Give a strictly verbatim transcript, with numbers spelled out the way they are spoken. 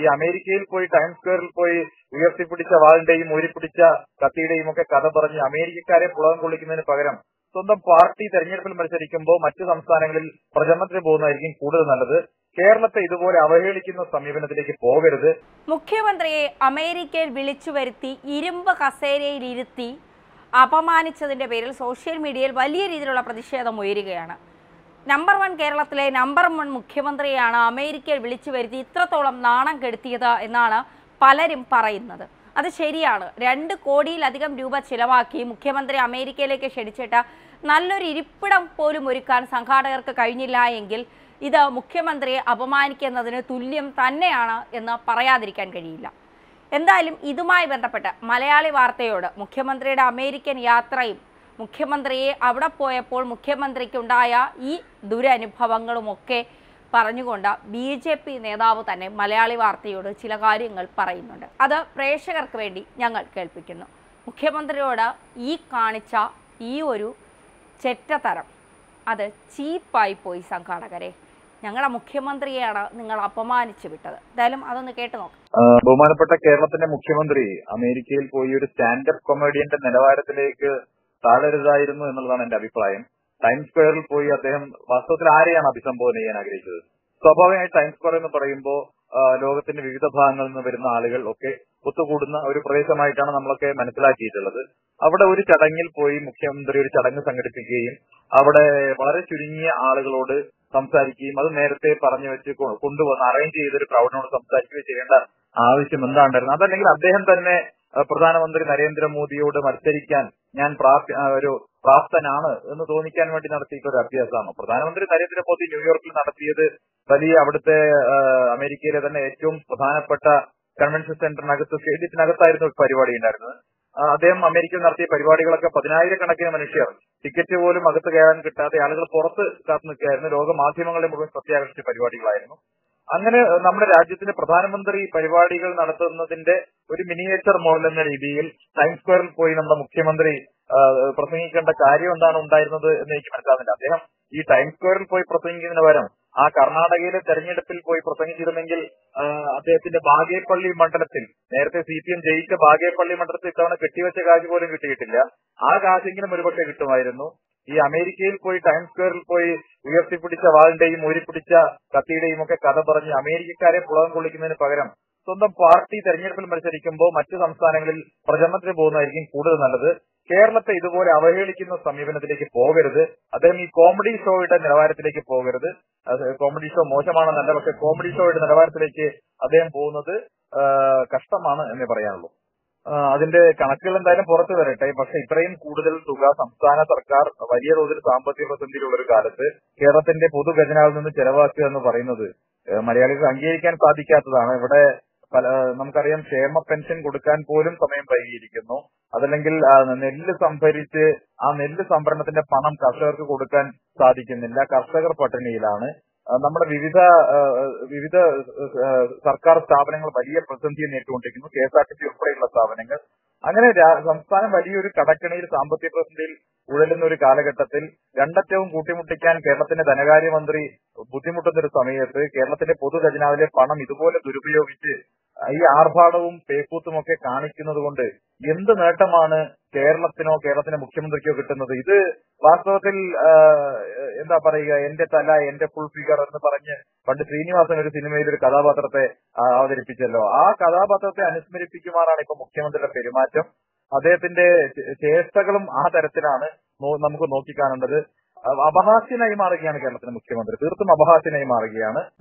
ഈ അമേരിക്കയിൽ പോയി ടൈം സ്ക്വയറിൽ പോയി ഉയർത്തി പിടിച്ച വാളിന്റെയും ഊരിപ്പിടിച്ച കത്തിയുടെയും ഒക്കെ കഥ പറഞ്ഞ് അമേരിക്കക്കാരെ പുളകം കൊള്ളിക്കുന്നതിന് പകരം സ്വന്തം പാർട്ടി തെരഞ്ഞെടുപ്പിൽ മത്സരിക്കുമ്പോൾ മറ്റു സംസ്ഥാനങ്ങളിൽ പ്രചരണത്തിന് പോകുന്നതായിരിക്കും കൂടുതൽ നല്ലത്. കേരളത്തെ ഇതുപോലെ അവഹേളിക്കുന്ന സമീപനത്തിലേക്ക് പോകരുത്. മുഖ്യമന്ത്രിയെ അമേരിക്കയിൽ വിളിച്ചു വരുത്തി ഇരുമ്പ് കസേരയിൽ ഇരുത്തി അപമാനിച്ചതിന്റെ പേരിൽ സോഷ്യൽ മീഡിയയിൽ വലിയ രീതിയിലുള്ള പ്രതിഷേധം ഉയരുകയാണ്. നമ്പർ വൺ കേരളത്തിലെ നമ്പർ വൺ മുഖ്യമന്ത്രിയാണ് അമേരിക്കയിൽ വിളിച്ചു വരുത്തി ഇത്രത്തോളം നാണം കെടുത്തിയത് എന്നാണ് പലരും പറയുന്നത്. അത് ശരിയാണ്. രണ്ട് കോടിയിലധികം രൂപ ചിലവാക്കി മുഖ്യമന്ത്രി അമേരിക്കയിലേക്ക് ക്ഷണിച്ചിട്ട് നല്ലൊരു ഇരിപ്പിടം പോലും ഒരുക്കാൻ സംഘാടകർക്ക് കഴിഞ്ഞില്ല എങ്കിൽ ഇത് മുഖ്യമന്ത്രിയെ അപമാനിക്കുന്നതിന് തുല്യം തന്നെയാണ് എന്ന് പറയാതിരിക്കാൻ കഴിയില്ല. എന്തായാലും ഇതുമായി ബന്ധപ്പെട്ട് മലയാളി വാർത്തയോട് മുഖ്യമന്ത്രിയുടെ അമേരിക്കൻ യാത്രയും മുഖ്യമന്ത്രിയെ അവിടെ പോയപ്പോൾ മുഖ്യമന്ത്രിക്കുണ്ടായ ഈ ദുരനുഭവങ്ങളുമൊക്കെ പറഞ്ഞുകൊണ്ട് ബി ജെ പി നേതാവ് തന്നെ മലയാളി വാർത്തയോട് ചില കാര്യങ്ങൾ പറയുന്നുണ്ട്. അത് പ്രേക്ഷകർക്ക് വേണ്ടി ഞങ്ങൾ കേൾപ്പിക്കുന്നു. മുഖ്യമന്ത്രിയോട് ഈ കാണിച്ച ഈ ഒരു ചെറ്റത്തരം അത് ചീപ്പായി പോയി സംഘാടകരെ. ഞങ്ങളുടെ മുഖ്യമന്ത്രിയെയാണ് നിങ്ങൾ അപമാനിച്ചു വിട്ടത്. എന്തായാലും അതൊന്ന് കേട്ടു നോക്കാം. ബഹുമാനപ്പെട്ട കേരളത്തിന്റെ മുഖ്യമന്ത്രി അമേരിക്കയിൽ പോയി ഒരു സ്റ്റാൻഡപ്പ് കൊമേഡിയന്റെ നിലവാരത്തിലേക്ക് താഴരുതായിരുന്നു എന്നുള്ളതാണ് എന്റെ അഭിപ്രായം. ടൈം സ്ക്വയറിൽ പോയി അദ്ദേഹം വാസ്തവത്തിൽ ആരെയാണ് അഭിസംബോധന ചെയ്യാൻ ആഗ്രഹിച്ചത്? സ്വാഭാവികമായി ടൈം സ്ക്വയർ എന്ന് പറയുമ്പോൾ ലോകത്തിന്റെ വിവിധ ഭാഗങ്ങളിൽ നിന്ന് വരുന്ന ആളുകൾ ഒക്കെ ഒത്തുകൂടുന്ന ഒരു പ്രദേശമായിട്ടാണ് നമ്മളൊക്കെ മനസ്സിലാക്കിയിട്ടുള്ളത്. അവിടെ ഒരു ചടങ്ങിൽ പോയി മുഖ്യമന്ത്രി ഒരു ചടങ്ങ് സംഘടിപ്പിക്കുകയും അവിടെ വളരെ ചുരുങ്ങിയ ആളുകളോട് സംസാരിക്കുകയും അത് നേരത്തെ പറഞ്ഞു വെച്ച് കൊണ്ടുവന്ന് അറേഞ്ച് ചെയ്തൊരു ക്രൗഡിനോട് സംസാരിക്കുകയും ചെയ്യേണ്ട ആവശ്യം എന്താണ്ടായിരുന്നു? അതല്ലെങ്കിൽ അദ്ദേഹം തന്നെ പ്രധാനമന്ത്രി നരേന്ദ്രമോദിയോട് മത്സരിക്കാൻ ഞാൻ ഒരു പ്രാപ്തനാണ് എന്ന് തോന്നിക്കാൻ വേണ്ടി നടത്തിയിട്ട് ഒരു അഭ്യാസമാണ്. പ്രധാനമന്ത്രി നരേന്ദ്രമോദി ന്യൂയോർക്കിൽ നടത്തിയത് വലിയ അവിടുത്തെ അമേരിക്കയിലെ തന്നെ ഏറ്റവും പ്രധാനപ്പെട്ട കൺവെൻഷൻ സെന്ററിനകത്ത് സ്റ്റേഡിയത്തിനകത്തായിരുന്നു പരിപാടി ഉണ്ടായിരുന്നത്. അദ്ദേഹം അമേരിക്കയിൽ നടത്തിയ പരിപാടികളൊക്കെ പതിനായിരക്കണക്കിന് മനുഷ്യർ ടിക്കറ്റ് പോലും അകത്ത് കയറാൻ കിട്ടാതെ ആളുകൾ പുറത്ത് കാത്തു നിൽക്കുകയായിരുന്നു. ലോക മാധ്യമങ്ങളെ മുഴുവൻ ശ്രദ്ധയാകർഷിച്ച പരിപാടികളായിരുന്നു. അങ്ങനെ നമ്മുടെ രാജ്യത്തിന്റെ പ്രധാനമന്ത്രി പരിപാടികൾ നടത്തുന്നതിന്റെ ഒരു മിനിയേച്ചർ മോഡൽ എന്ന രീതിയിൽ ടൈം സ്ക്വയറിൽ പോയി നമ്മുടെ മുഖ്യമന്ത്രി പ്രസംഗിക്കേണ്ട കാര്യം എന്താണ് ഉണ്ടായിരുന്നത് എന്ന് എനിക്ക് മനസ്സിലാകുന്നില്ല. അദ്ദേഹം ഈ ടൈം സ്ക്വയറിൽ പോയി പ്രസംഗിക്കുന്നതിന് പകരം ആ കർണാടകയിലെ തെരഞ്ഞെടുപ്പിൽ പോയി പ്രസംഗിച്ചിരുന്നെങ്കിൽ അദ്ദേഹത്തിന്റെ ബാഗേപ്പള്ളി മണ്ഡലത്തിൽ നേരത്തെ സി പി എം ജയിച്ച ബാഗേപ്പള്ളി മണ്ഡലത്തിൽ ഇത്തവണ കെട്ടിവെച്ച കാശ് പോലും കിട്ടിയിട്ടില്ല. ആ കാശെങ്കിലും ഒരുപക്ഷെ കിട്ടുമായിരുന്നു. ഈ അമേരിക്കയിൽ പോയി ടൈം സ്ക്വയറിൽ പോയി ഉയർത്തിപ്പിടിച്ച വാളിന്റെയും ഊരിപ്പിടിച്ച കത്തിയുടെയും ഒക്കെ കഥ പറഞ്ഞ് അമേരിക്കക്കാരെ പുളകം കൊള്ളിക്കുന്നതിന് പകരം സ്വന്തം പാർട്ടി തെരഞ്ഞെടുപ്പിൽ മത്സരിക്കുമ്പോൾ മറ്റു സംസ്ഥാനങ്ങളിൽ പ്രചരണത്തിന് പോകുന്നതായിരിക്കും കൂടുതൽ നല്ലത്. കേരളത്തെ ഇതുപോലെ അവഹേളിക്കുന്ന സമീപനത്തിലേക്ക് പോകരുത്. അദ്ദേഹം ഈ കോമഡി ഷോയുടെ നിലവാരത്തിലേക്ക് പോകരുത്. കോമഡി ഷോ മോശമാണെന്നല്ല, പക്ഷെ കോമഡി ഷോയുടെ നിലവാരത്തിലേക്ക് അദ്ദേഹം പോകുന്നത് കഷ്ടമാണ് എന്നേ പറയാനുള്ളൂ. അതിന്റെ കണക്കുകൾ എന്തായാലും പുറത്തു വരട്ടെ. പക്ഷെ ഇത്രയും കൂടുതൽ തുക സംസ്ഥാന സർക്കാർ വലിയ തോതിൽ സാമ്പത്തിക പ്രതിസന്ധിയിലുള്ള ഒരു കാലത്ത് കേരളത്തിന്റെ പൊതു ഖജനാവിൽ നിന്ന് ചെലവാക്കുക എന്ന് പറയുന്നത് മലയാളികൾക്ക് അംഗീകരിക്കാൻ സാധിക്കാത്തതാണ്. ഇവിടെ പല നമുക്കറിയാം ക്ഷേമ പെൻഷൻ കൊടുക്കാൻ പോലും സമയം വൈകിയിരിക്കുന്നു. അതല്ലെങ്കിൽ നെല്ല് സംഭരിച്ച് ആ നെല്ല് സംഭരണത്തിന്റെ പണം കർഷകർക്ക് കൊടുക്കാൻ സാധിക്കുന്നില്ല. കർഷകർ പട്ടിണിയിലാണ്. നമ്മുടെ വിവിധ വിവിധ സർക്കാർ സ്ഥാപനങ്ങൾ വലിയ പ്രതിസന്ധിയെ നേരിട്ടുകൊണ്ടിരിക്കുന്നു, K S R T C ഉൾപ്പെടെയുള്ള സ്ഥാപനങ്ങൾ. അങ്ങനെ സംസ്ഥാനം വലിയൊരു കടക്കണിയിൽ സാമ്പത്തിക പ്രതിസന്ധിയിൽ ഉഴലുന്ന ഒരു കാലഘട്ടത്തിൽ രണ്ടറ്റവും കൂട്ടിമുട്ടിക്കാൻ കേരളത്തിന്റെ ധനകാര്യമന്ത്രി ബുദ്ധിമുട്ടുന്ന ഒരു സമയത്ത് കേരളത്തിന്റെ പൊതുഖജനാവിലെ പണം ഇതുപോലെ ദുരുപയോഗിച്ച് ഈ ആർഭാടവും പേക്കൂത്തുമൊക്കെ കാണിക്കുന്നത് കൊണ്ട് എന്ത് നേട്ടമാണ് കേരളത്തിനോ കേരളത്തിന്റെ മുഖ്യമന്ത്രിക്കോ കിട്ടുന്നത്? ഇത് വാസ്തവത്തിൽ എന്താ പറയുക, എന്റെ തല എന്റെ ഫുൾ ഫിഗർ എന്ന് പറഞ്ഞ് പണ്ട് ശ്രീനിവാസൻ ഒരു സിനിമയിൽ ഒരു കഥാപാത്രത്തെ അവതരിപ്പിച്ചല്ലോ. ആ കഥാപാത്രത്തെ അനുസ്മരിപ്പിക്കുമാറാണ് ഇപ്പൊ മുഖ്യമന്ത്രിയുടെ പെരുമാറ്റം. അദ്ദേഹത്തിന്റെ ചേഷ്ടകളും ആ തരത്തിലാണ് നമുക്ക് നോക്കിക്കാണേണ്ടത്. അപഹാസ്യനായി മാറുകയാണ് കേരളത്തിന്റെ മുഖ്യമന്ത്രി. തീർത്തും അപഹാസ്യനായി മാറുകയാണ്.